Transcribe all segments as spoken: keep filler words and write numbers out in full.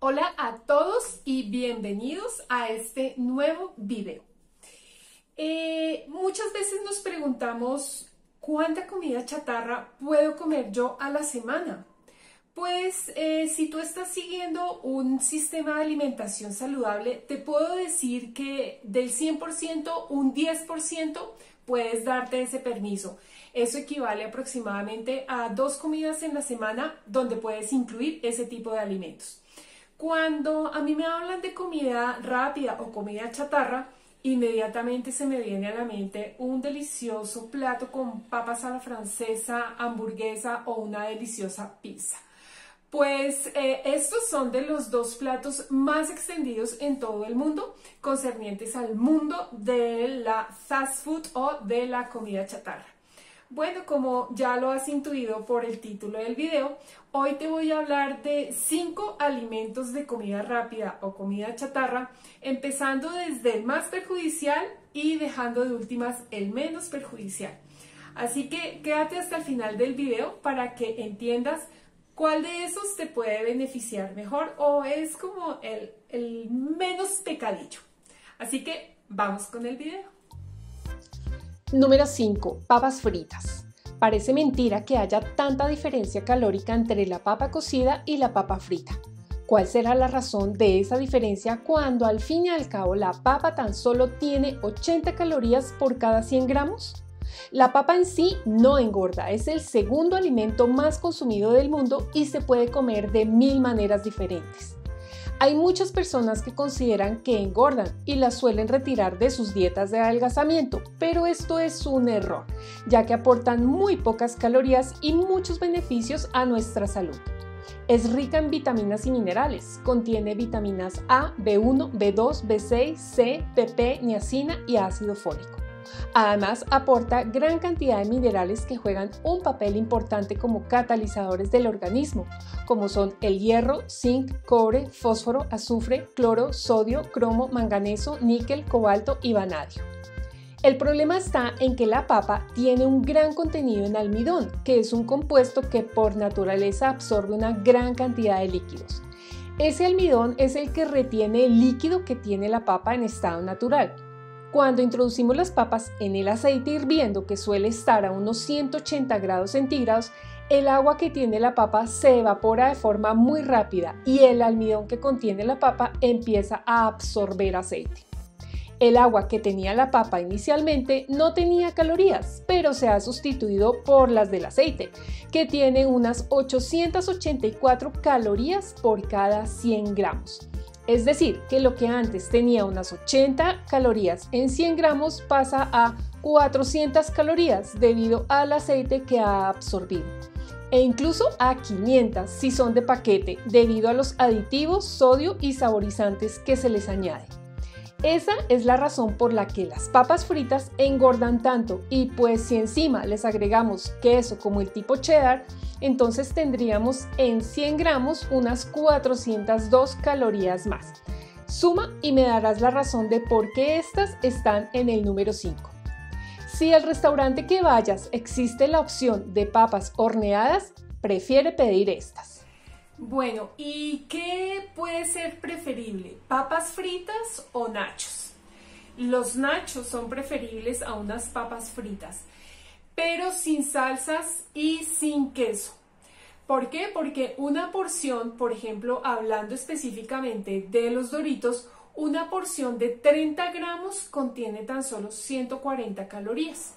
Hola a todos y bienvenidos a este nuevo video. Eh, muchas veces nos preguntamos ¿cuánta comida chatarra puedo comer yo a la semana? Pues eh, si tú estás siguiendo un sistema de alimentación saludable, te puedo decir que del cien por ciento, un diez por ciento puedes darte ese permiso. Eso equivale aproximadamente a dos comidas en la semana donde puedes incluir ese tipo de alimentos. Cuando a mí me hablan de comida rápida o comida chatarra, inmediatamente se me viene a la mente un delicioso plato con papas a la francesa, hamburguesa o una deliciosa pizza. Pues eh, estos son de los dos platos más extendidos en todo el mundo, concernientes al mundo de la fast food o de la comida chatarra. Bueno, como ya lo has intuido por el título del video, hoy te voy a hablar de cinco alimentos de comida rápida o comida chatarra, empezando desde el más perjudicial y dejando de últimas el menos perjudicial. Así que quédate hasta el final del video para que entiendas cuál de esos te puede beneficiar mejor o es como el, el menos pecadillo. Así que vamos con el video. Número cinco. Papas fritas. Parece mentira que haya tanta diferencia calórica entre la papa cocida y la papa frita. ¿Cuál será la razón de esa diferencia cuando al fin y al cabo la papa tan solo tiene ochenta calorías por cada cien gramos? La papa en sí no engorda, es el segundo alimento más consumido del mundo y se puede comer de mil maneras diferentes. Hay muchas personas que consideran que engordan y las suelen retirar de sus dietas de adelgazamiento, pero esto es un error, ya que aportan muy pocas calorías y muchos beneficios a nuestra salud. Es rica en vitaminas y minerales, contiene vitaminas A, B uno, B dos, B seis, C, P P, niacina y ácido fólico. Además, aporta gran cantidad de minerales que juegan un papel importante como catalizadores del organismo, como son el hierro, zinc, cobre, fósforo, azufre, cloro, sodio, cromo, manganeso, níquel, cobalto y vanadio. El problema está en que la papa tiene un gran contenido en almidón, que es un compuesto que por naturaleza absorbe una gran cantidad de líquidos. Ese almidón es el que retiene el líquido que tiene la papa en estado natural. Cuando introducimos las papas en el aceite hirviendo, que suele estar a unos ciento ochenta grados centígrados, el agua que tiene la papa se evapora de forma muy rápida y el almidón que contiene la papa empieza a absorber aceite. El agua que tenía la papa inicialmente no tenía calorías, pero se ha sustituido por las del aceite, que tiene unas ochocientas ochenta y cuatro calorías por cada cien gramos. Es decir, que lo que antes tenía unas ochenta calorías en cien gramos pasa a cuatrocientas calorías debido al aceite que ha absorbido. E incluso a quinientas si son de paquete debido a los aditivos, sodio y saborizantes que se les añaden. Esa es la razón por la que las papas fritas engordan tanto y pues si encima les agregamos queso como el tipo cheddar, entonces tendríamos en cien gramos unas cuatrocientas dos calorías más. Suma y me darás la razón de por qué estas están en el número cinco. Si al restaurante que vayas existe la opción de papas horneadas, prefiere pedir estas. Bueno, ¿y qué puede ser preferible? ¿Papas fritas o nachos? Los nachos son preferibles a unas papas fritas, pero sin salsas y sin queso. ¿Por qué? Porque una porción, por ejemplo, hablando específicamente de los Doritos, una porción de treinta gramos contiene tan solo ciento cuarenta calorías.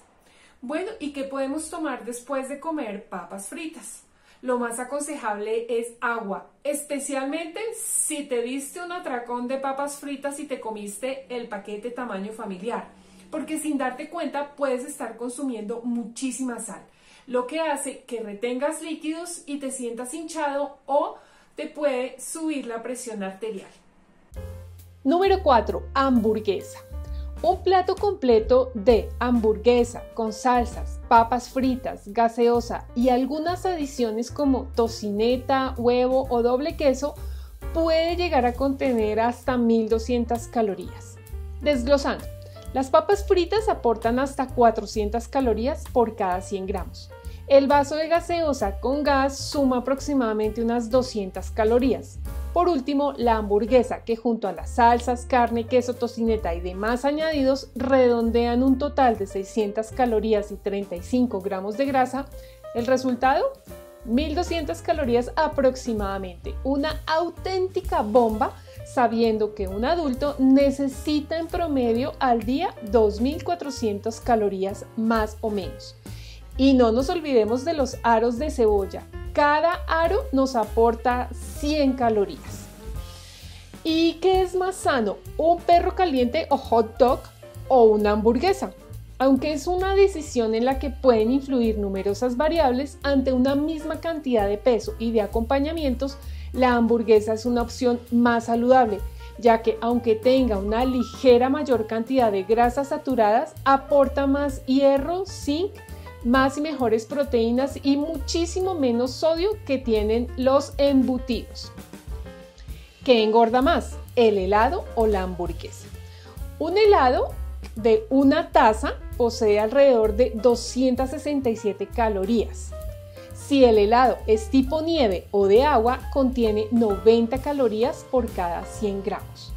Bueno, ¿y qué podemos tomar después de comer papas fritas? Lo más aconsejable es agua, especialmente si te diste un atracón de papas fritas y te comiste el paquete tamaño familiar, porque sin darte cuenta puedes estar consumiendo muchísima sal, lo que hace que retengas líquidos y te sientas hinchado o te puede subir la presión arterial. Número cuatro. Hamburguesa. Un plato completo de hamburguesa con salsas, papas fritas, gaseosa y algunas adiciones como tocineta, huevo o doble queso puede llegar a contener hasta mil doscientas calorías. Desglosando. Las papas fritas aportan hasta cuatrocientas calorías por cada cien gramos. El vaso de gaseosa con gas suma aproximadamente unas doscientas calorías. Por último, la hamburguesa, que junto a las salsas, carne, queso, tocineta y demás añadidos, redondean un total de seiscientas calorías y treinta y cinco gramos de grasa. ¿El resultado? mil doscientas calorías aproximadamente. Una auténtica bomba, sabiendo que un adulto necesita en promedio al día dos mil cuatrocientas calorías más o menos. Y no nos olvidemos de los aros de cebolla. Cada aro nos aporta cien calorías. ¿Y qué es más sano? ¿Un perro caliente o hot dog o una hamburguesa? Aunque es una decisión en la que pueden influir numerosas variables, ante una misma cantidad de peso y de acompañamientos, la hamburguesa es una opción más saludable, ya que aunque tenga una ligera mayor cantidad de grasas saturadas, aporta más hierro, zinc, más y mejores proteínas y muchísimo menos sodio que tienen los embutidos. ¿Qué engorda más, el helado o la hamburguesa? Un helado de una taza posee alrededor de doscientas sesenta y siete calorías. Si el helado es tipo nieve o de agua, contiene noventa calorías por cada cien gramos.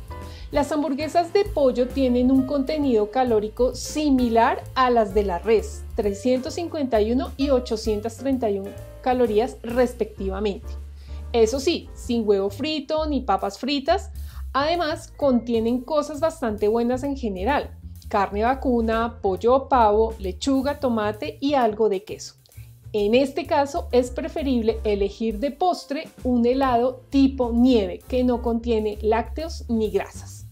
Las hamburguesas de pollo tienen un contenido calórico similar a las de la res, trescientas cincuenta y una y ochocientas treinta y una calorías respectivamente. Eso sí, sin huevo frito ni papas fritas. Además, contienen cosas bastante buenas en general: carne vacuna, pollo o pavo, lechuga, tomate y algo de queso. En este caso es preferible elegir de postre un helado tipo nieve que no contiene lácteos ni grasas.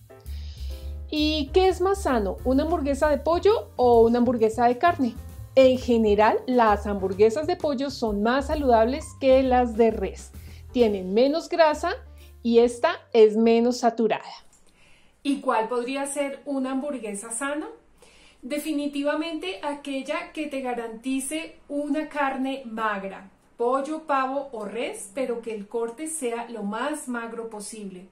¿Y qué es más sano, una hamburguesa de pollo o una hamburguesa de carne? En general, las hamburguesas de pollo son más saludables que las de res. Tienen menos grasa y esta es menos saturada. ¿Y cuál podría ser una hamburguesa sana? Definitivamente aquella que te garantice una carne magra, pollo, pavo o res, pero que el corte sea lo más magro posible.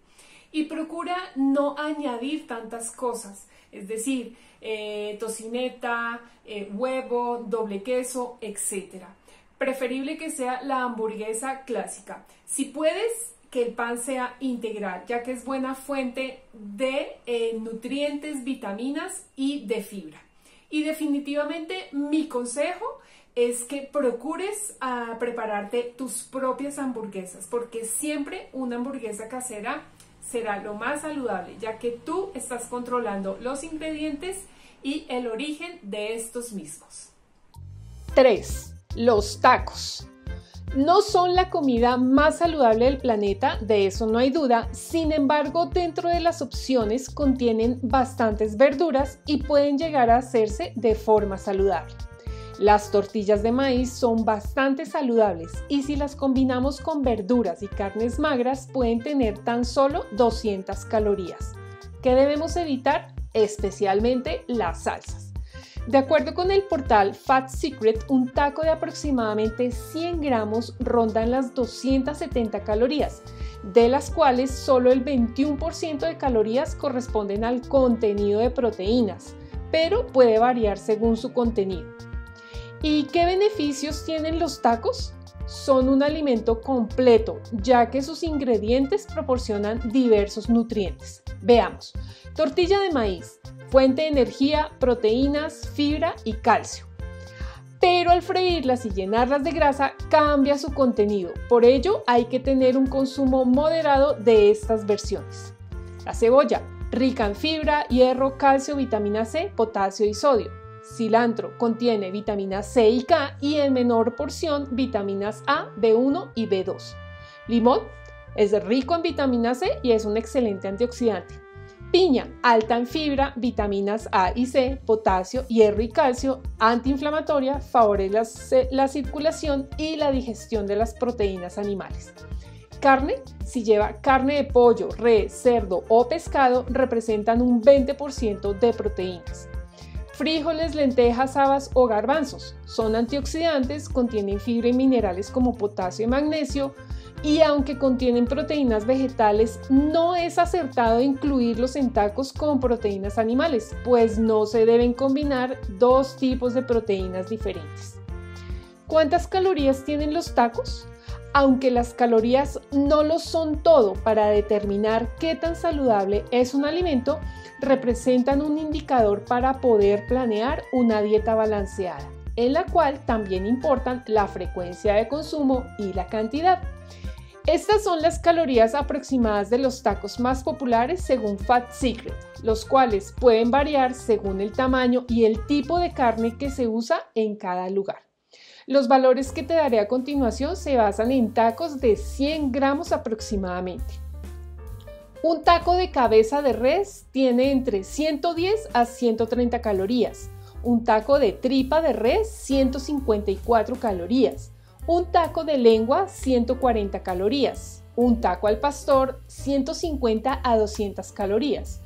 Y procura no añadir tantas cosas, es decir, eh, tocineta, eh, huevo, doble queso, etcétera. Preferible que sea la hamburguesa clásica. Si puedes, que el pan sea integral, ya que es buena fuente de eh, nutrientes, vitaminas y de fibra. Y definitivamente mi consejo es que procures uh, prepararte tus propias hamburguesas, porque siempre una hamburguesa casera será lo más saludable, ya que tú estás controlando los ingredientes y el origen de estos mismos. tres. Los tacos. No son la comida más saludable del planeta, de eso no hay duda. Sin embargo, dentro de las opciones contienen bastantes verduras y pueden llegar a hacerse de forma saludable. Las tortillas de maíz son bastante saludables y si las combinamos con verduras y carnes magras pueden tener tan solo doscientas calorías. ¿Qué debemos evitar? Especialmente las salsas. De acuerdo con el portal Fat Secret, un taco de aproximadamente cien gramos rondan las doscientas setenta calorías, de las cuales solo el veintiuno por ciento de calorías corresponden al contenido de proteínas, pero puede variar según su contenido. ¿Y qué beneficios tienen los tacos? Son un alimento completo, ya que sus ingredientes proporcionan diversos nutrientes. Veamos: tortilla de maíz, fuente de energía, proteínas, fibra y calcio. Pero al freírlas y llenarlas de grasa cambia su contenido, por ello hay que tener un consumo moderado de estas versiones. La cebolla, rica en fibra, hierro, calcio, vitamina C, potasio y sodio. Cilantro, contiene vitamina C y K y en menor porción vitaminas A, B uno y B dos. Limón, es rico en vitamina C y es un excelente antioxidante. Piña, alta en fibra, vitaminas A y C, potasio, hierro y calcio, antiinflamatoria, favorece la, la circulación y la digestión de las proteínas animales. Carne, si lleva carne de pollo, res, cerdo o pescado, representan un veinte por ciento de proteínas. Frijoles, lentejas, habas o garbanzos, son antioxidantes, contienen fibra y minerales como potasio y magnesio. Y aunque contienen proteínas vegetales, no es acertado incluirlos en tacos con proteínas animales, pues no se deben combinar dos tipos de proteínas diferentes. ¿Cuántas calorías tienen los tacos? Aunque las calorías no lo son todo para determinar qué tan saludable es un alimento, representan un indicador para poder planear una dieta balanceada, en la cual también importan la frecuencia de consumo y la cantidad. Estas son las calorías aproximadas de los tacos más populares según Fat Secret, los cuales pueden variar según el tamaño y el tipo de carne que se usa en cada lugar. Los valores que te daré a continuación se basan en tacos de cien gramos aproximadamente. Un taco de cabeza de res tiene entre ciento diez a ciento treinta calorías, un taco de tripa de res ciento cincuenta y cuatro calorías, un taco de lengua ciento cuarenta calorías, un taco al pastor ciento cincuenta a doscientas calorías,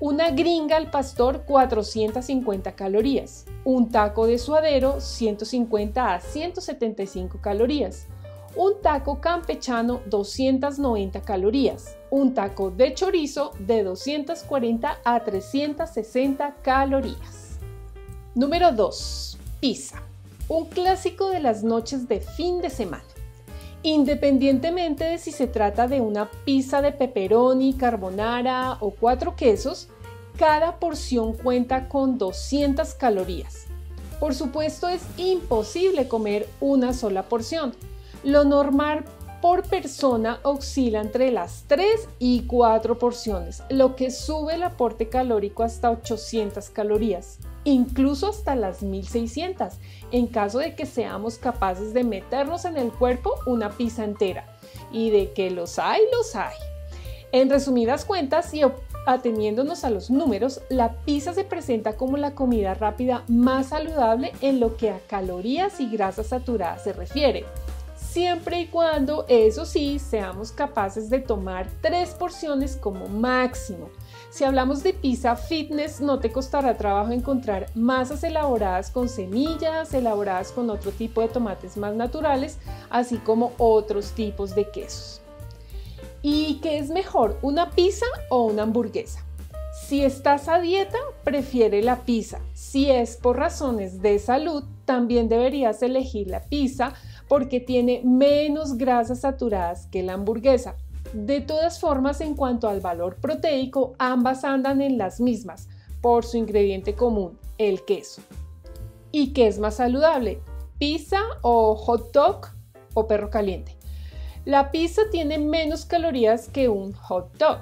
una gringa al pastor cuatrocientas cincuenta calorías, un taco de suadero ciento cincuenta a ciento setenta y cinco calorías, un taco campechano doscientas noventa calorías, un taco de chorizo de doscientas cuarenta a trescientas sesenta calorías. Número dos. Pizza. Un clásico de las noches de fin de semana. Independientemente de si se trata de una pizza de pepperoni, carbonara o cuatro quesos, cada porción cuenta con doscientas calorías. Por supuesto, es imposible comer una sola porción. Lo normal por persona oscila entre las tres y cuatro porciones, lo que sube el aporte calórico hasta ochocientas calorías, incluso hasta las mil seiscientas, en caso de que seamos capaces de meternos en el cuerpo una pizza entera. Y de que los hay, los hay. En resumidas cuentas y ateniéndonos a los números, la pizza se presenta como la comida rápida más saludable en lo que a calorías y grasas saturadas se refiere. Siempre y cuando, eso sí, seamos capaces de tomar tres porciones como máximo. Si hablamos de pizza fitness, no te costará trabajo encontrar masas elaboradas con semillas, elaboradas con otro tipo de tomates más naturales, así como otros tipos de quesos. ¿Y qué es mejor, una pizza o una hamburguesa? Si estás a dieta, prefiere la pizza. Si es por razones de salud, también deberías elegir la pizza, porque tiene menos grasas saturadas que la hamburguesa. De todas formas, en cuanto al valor proteico, ambas andan en las mismas, por su ingrediente común, el queso. ¿Y qué es más saludable? ¿Pizza o hot dog o perro caliente? La pizza tiene menos calorías que un hot dog.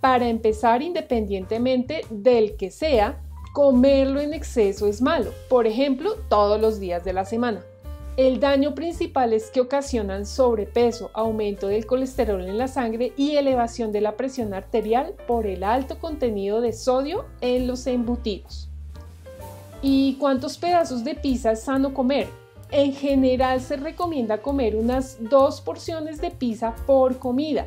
Para empezar, independientemente del que sea, comerlo en exceso es malo, por ejemplo, todos los días de la semana. El daño principal es que ocasionan sobrepeso, aumento del colesterol en la sangre y elevación de la presión arterial por el alto contenido de sodio en los embutidos. ¿Y cuántos pedazos de pizza es sano comer? En general se recomienda comer unas dos porciones de pizza por comida.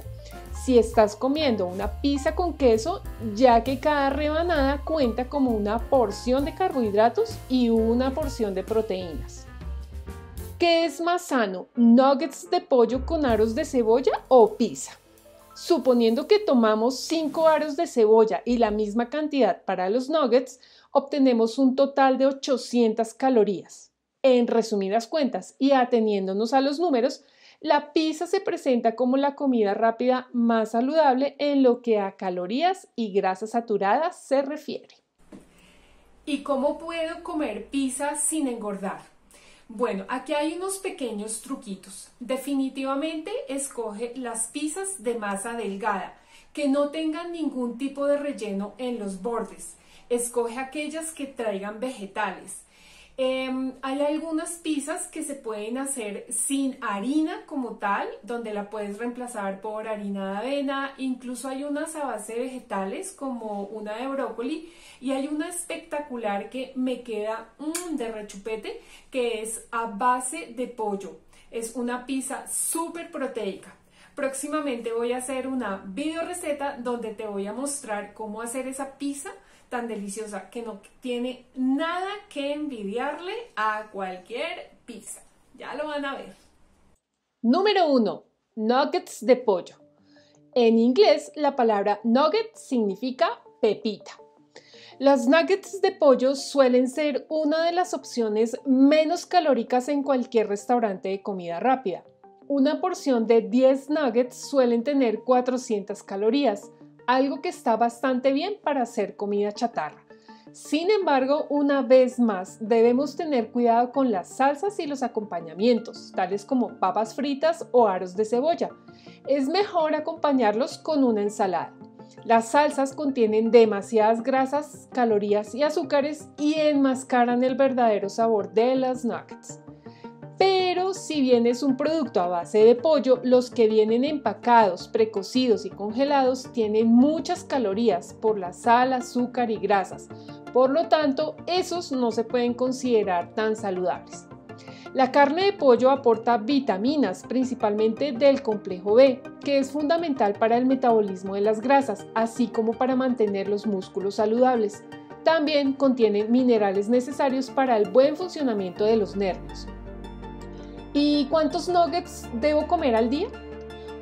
Si estás comiendo una pizza con queso, ya que cada rebanada cuenta como una porción de carbohidratos y una porción de proteínas. ¿Qué es más sano, nuggets de pollo con aros de cebolla o pizza? Suponiendo que tomamos cinco aros de cebolla y la misma cantidad para los nuggets, obtenemos un total de ochocientas calorías. En resumidas cuentas y ateniéndonos a los números, la pizza se presenta como la comida rápida más saludable en lo que a calorías y grasas saturadas se refiere. ¿Y cómo puedo comer pizza sin engordar? Bueno, aquí hay unos pequeños truquitos. Definitivamente escoge las pizzas de masa delgada, que no tengan ningún tipo de relleno en los bordes. Escoge aquellas que traigan vegetales. Eh, hay algunas pizzas que se pueden hacer sin harina como tal, donde la puedes reemplazar por harina de avena. Incluso hay unas a base de vegetales, como una de brócoli, y hay una espectacular que me queda mmm, de rechupete, que es a base de pollo. Es una pizza súper proteica. Próximamente voy a hacer una video receta donde te voy a mostrar cómo hacer esa pizza tan deliciosa que no tiene nada que envidiarle a cualquier pizza. Ya lo van a ver. Número uno. Nuggets de pollo. En inglés, la palabra nugget significa pepita. Las nuggets de pollo suelen ser una de las opciones menos calóricas en cualquier restaurante de comida rápida. Una porción de diez nuggets suelen tener cuatrocientas calorías, algo que está bastante bien para hacer comida chatarra. Sin embargo, una vez más, debemos tener cuidado con las salsas y los acompañamientos, tales como papas fritas o aros de cebolla. Es mejor acompañarlos con una ensalada. Las salsas contienen demasiadas grasas, calorías y azúcares y enmascaran el verdadero sabor de las nuggets. Pero si bien es un producto a base de pollo, los que vienen empacados, precocidos y congelados tienen muchas calorías por la sal, azúcar y grasas. Por lo tanto, esos no se pueden considerar tan saludables. La carne de pollo aporta vitaminas, principalmente del complejo B, que es fundamental para el metabolismo de las grasas, así como para mantener los músculos saludables. También contienen minerales necesarios para el buen funcionamiento de los nervios. ¿Y cuántos nuggets debo comer al día?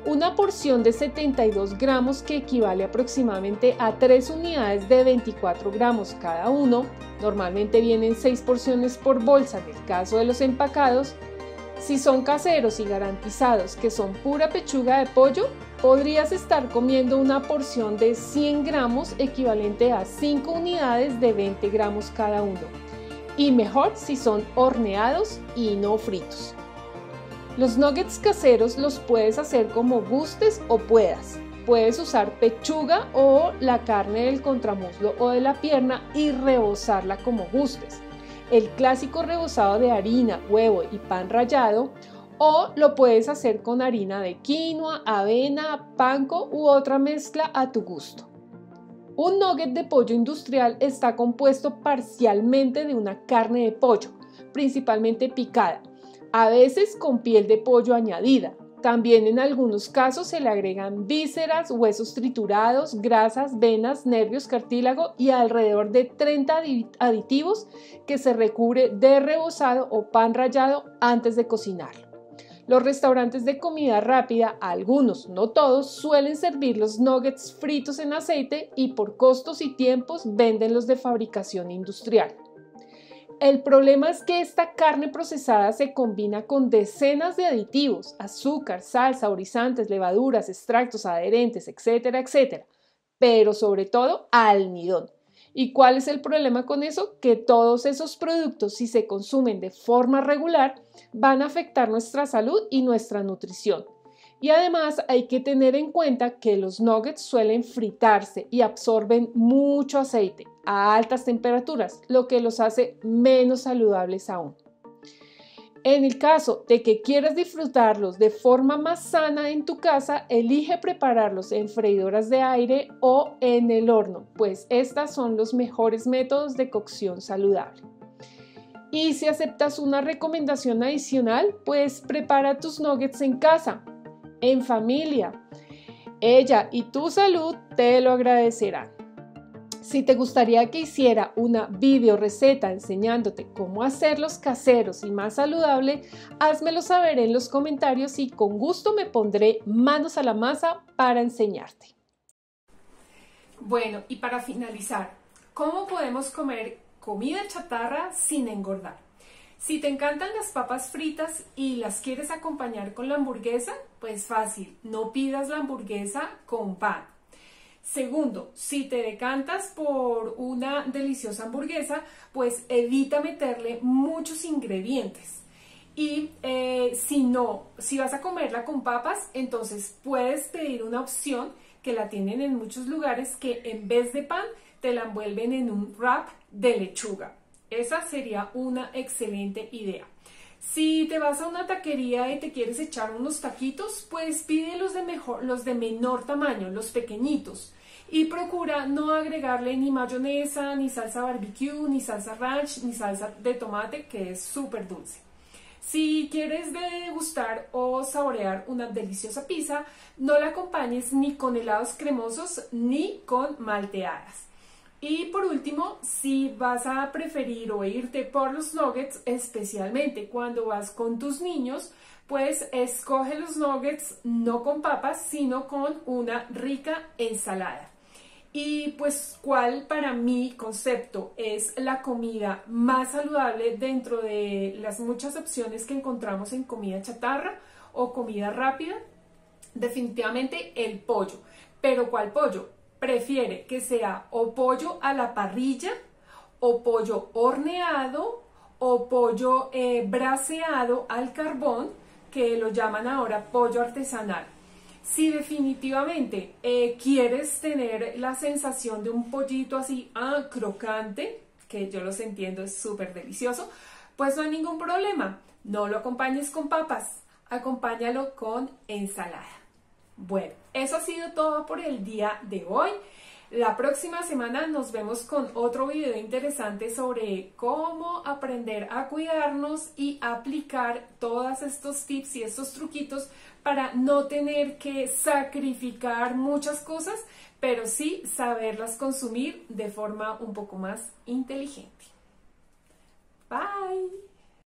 Una porción de setenta y dos gramos, que equivale aproximadamente a tres unidades de veinticuatro gramos cada uno, normalmente vienen seis porciones por bolsa en el caso de los empacados. Si son caseros y garantizados que son pura pechuga de pollo, podrías estar comiendo una porción de cien gramos, equivalente a cinco unidades de veinte gramos cada uno, y mejor si son horneados y no fritos. Los nuggets caseros los puedes hacer como gustes o puedas. Puedes usar pechuga o la carne del contramuslo o de la pierna y rebozarla como gustes. El clásico rebozado de harina, huevo y pan rallado, o lo puedes hacer con harina de quinoa, avena, panko u otra mezcla a tu gusto. Un nugget de pollo industrial está compuesto parcialmente de una carne de pollo, principalmente picada, a veces con piel de pollo añadida. También en algunos casos se le agregan vísceras, huesos triturados, grasas, venas, nervios, cartílago y alrededor de treinta aditivos que se recubre de rebozado o pan rallado antes de cocinarlo. Los restaurantes de comida rápida, algunos, no todos, suelen servir los nuggets fritos en aceite y por costos y tiempos venden los de fabricación industrial. El problema es que esta carne procesada se combina con decenas de aditivos, azúcar, sal, saborizantes, levaduras, extractos, adherentes, etcétera, etcétera, pero sobre todo almidón. ¿Y cuál es el problema con eso? Que todos esos productos, si se consumen de forma regular, van a afectar nuestra salud y nuestra nutrición. Y además hay que tener en cuenta que los nuggets suelen fritarse y absorben mucho aceite a altas temperaturas, lo que los hace menos saludables aún. En el caso de que quieras disfrutarlos de forma más sana en tu casa, elige prepararlos en freidoras de aire o en el horno, pues estos son los mejores métodos de cocción saludable. Y si aceptas una recomendación adicional, pues prepara tus nuggets en casa, en familia. Ella y tu salud te lo agradecerán. Si te gustaría que hiciera una video receta enseñándote cómo hacerlos caseros y más saludable, házmelo saber en los comentarios y con gusto me pondré manos a la masa para enseñarte. Bueno, y para finalizar, ¿cómo podemos comer comida chatarra sin engordar? Si te encantan las papas fritas y las quieres acompañar con la hamburguesa, pues fácil, no pidas la hamburguesa con pan. Segundo, si te decantas por una deliciosa hamburguesa, pues evita meterle muchos ingredientes. Y eh, si no, si vas a comerla con papas, entonces puedes pedir una opción que la tienen en muchos lugares, que en vez de pan te la envuelven en un wrap de lechuga. Esa sería una excelente idea. Si te vas a una taquería y te quieres echar unos taquitos, pues pide los de, mejor, los de menor tamaño, los pequeñitos. Y procura no agregarle ni mayonesa, ni salsa barbecue, ni salsa ranch, ni salsa de tomate, que es súper dulce. Si quieres degustar o saborear una deliciosa pizza, no la acompañes ni con helados cremosos ni con malteadas. Y por último, si vas a preferir o irte por los nuggets, especialmente cuando vas con tus niños, pues escoge los nuggets no con papas, sino con una rica ensalada. y pues cuál para mi concepto es la comida más saludable dentro de las muchas opciones que encontramos en comida chatarra o comida rápida. Definitivamente el pollo, pero ¿cuál pollo? Prefiere que sea o pollo a la parrilla, o pollo horneado, o pollo eh, braseado al carbón, que lo llaman ahora pollo artesanal. Si definitivamente eh, quieres tener la sensación de un pollito así, ah, crocante, que yo los entiendo, es súper delicioso, pues no hay ningún problema. No lo acompañes con papas, acompáñalo con ensalada. Bueno, eso ha sido todo por el día de hoy. La próxima semana nos vemos con otro video interesante sobre cómo aprender a cuidarnos y aplicar todos estos tips y estos truquitos para no tener que sacrificar muchas cosas, pero sí saberlas consumir de forma un poco más inteligente. Bye.